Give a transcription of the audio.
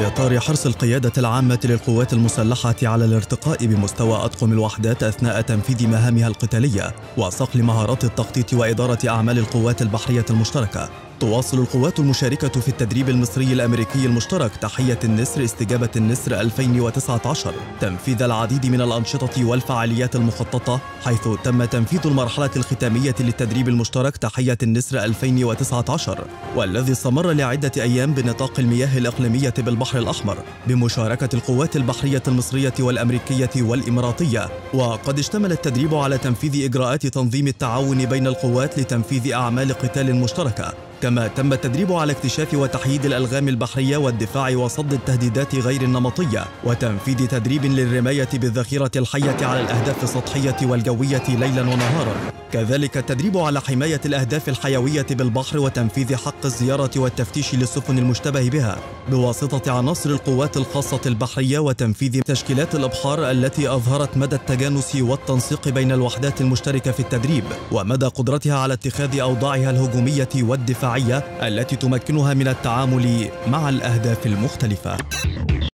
في إطار حرص القيادة العامة للقوات المسلحة على الارتقاء بمستوى أطقم الوحدات أثناء تنفيذ مهامها القتالية وصقل مهارات التخطيط وإدارة أعمال القوات البحرية المشتركة، تواصل القوات المشاركة في التدريب المصري الأمريكي المشترك تحية النسر استجابة النسر 2019 تنفيذ العديد من الأنشطة والفعاليات المخططة، حيث تم تنفيذ المرحلة الختامية للتدريب المشترك تحية النسر 2019 والذي استمر لعدة أيام بنطاق المياه الإقليمية بالبحر الأحمر بمشاركة القوات البحرية المصرية والأمريكية والإماراتية. وقد اشتمل التدريب على تنفيذ إجراءات تنظيم التعاون بين القوات لتنفيذ أعمال قتال مشتركة، كما تم التدريب على اكتشاف وتحييد الألغام البحرية والدفاع وصد التهديدات غير النمطية، وتنفيذ تدريب للرماية بالذخيرة الحية على الأهداف السطحية والجوية ليلا ونهارا، كذلك التدريب على حماية الأهداف الحيوية بالبحر وتنفيذ حق الزيارة والتفتيش للسفن المشتبه بها بواسطة عناصر القوات الخاصة البحرية، وتنفيذ تشكيلات الأبحار التي أظهرت مدى التجانس والتنسيق بين الوحدات المشتركة في التدريب ومدى قدرتها على اتخاذ أوضاعها الهجومية والدفاعية التي تمكنها من التعامل مع الأهداف المختلفة.